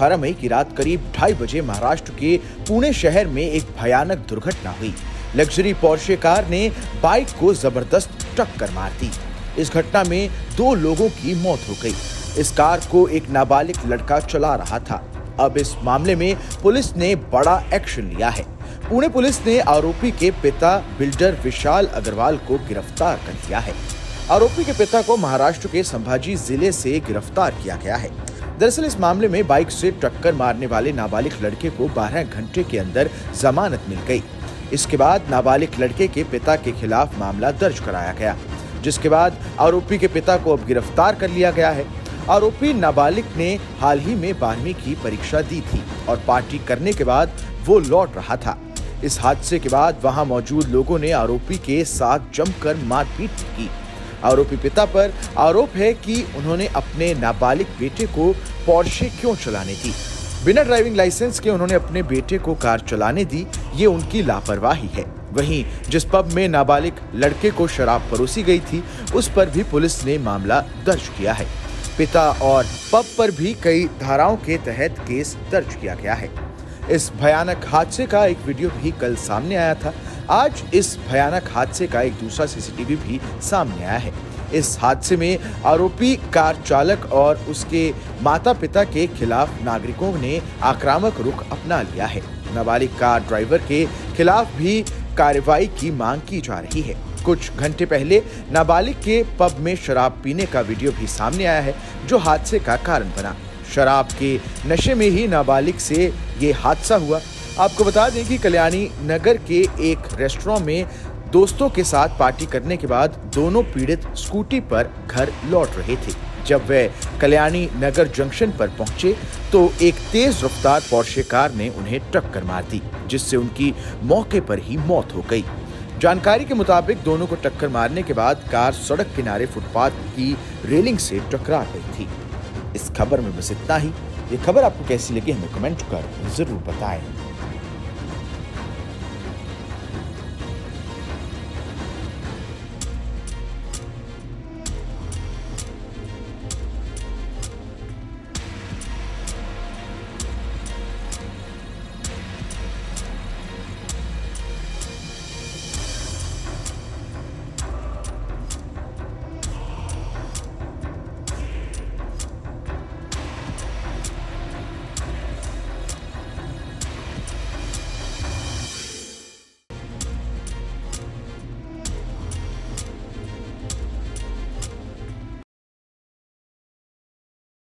12 मई की रात करीब 2:30 बजे महाराष्ट्र के पुणे शहर में एक भयानक दुर्घटना हुई। लग्जरी पोर्शे कार ने बाइक को जबरदस्त टक्कर मार दी। इस घटना में 2 लोगों की मौत हो गई। इस कार को एक नाबालिग लड़का चला रहा था। अब इस मामले में पुलिस ने बड़ा एक्शन लिया है। पुणे पुलिस ने आरोपी के पिता बिल्डर विशाल अग्रवाल को गिरफ्तार कर लिया है। आरोपी के पिता को महाराष्ट्र के संभाजी जिले से गिरफ्तार किया गया है। दरअसल इस मामले में बाइक से टक्कर मारने वाले नाबालिग लड़के को 12 घंटे के अंदर जमानत मिल गई। इसके बाद नाबालिग लड़के के पिता के खिलाफ मामला दर्ज कराया गया, जिसके बाद आरोपी के पिता को अब गिरफ्तार कर लिया गया है। आरोपी नाबालिग ने हाल ही में 12वीं की परीक्षा दी थी और पार्टी करने के बाद वो लौट रहा था। इस हादसे के बाद वहाँ मौजूद लोगों ने आरोपी के साथ जमकर मारपीट की। आरोपी पिता पर आरोप है कि उन्होंने अपने नाबालिग बेटे को पोर्शे क्यों चलाने दी। बिना ड्राइविंग लाइसेंस के उन्होंने अपने बेटे को कार चलाने दी, ये उनकी लापरवाही है। वहीं जिस पब में नाबालिग लड़के को शराब परोसी गई थी, उस पर भी पुलिस ने मामला दर्ज किया है। पिता और पब पर भी कई धाराओं के तहत केस दर्ज किया गया है। इस भयानक हादसे का एक वीडियो भी कल सामने आया था। आज इस भयानक हादसे का एक दूसरा सीसीटीवी भी सामने आया है। इस हादसे में आरोपी कार चालक और उसके माता पिता के खिलाफ नागरिकों ने आक्रामक रुख अपना लिया है। नाबालिग कार ड्राइवर के खिलाफ भी कार्रवाई की मांग की जा रही है। कुछ घंटे पहले नाबालिग के पब में शराब पीने का वीडियो भी सामने आया है, जो हादसे का कारण बना। शराब के नशे में ही नाबालिग से ये हादसा हुआ। आपको बता दें कि कल्याणी नगर के एक रेस्टोरेंट में दोस्तों के साथ पार्टी करने के बाद दोनों पीड़ित स्कूटी पर घर लौट रहे थे। जब वे कल्याणी नगर जंक्शन पर पहुंचे तो एक तेज रफ्तार पोर्शे कार ने उन्हें टक्कर मार दी, जिससे उनकी मौके पर ही मौत हो गई। जानकारी के मुताबिक दोनों को टक्कर मारने के बाद कार सड़क किनारे फुटपाथ की रेलिंग से टकरा गई थी। इस खबर में बस इतना ही। ये खबर आपको कैसी लगी हमें कमेंट कर जरूर बताएं।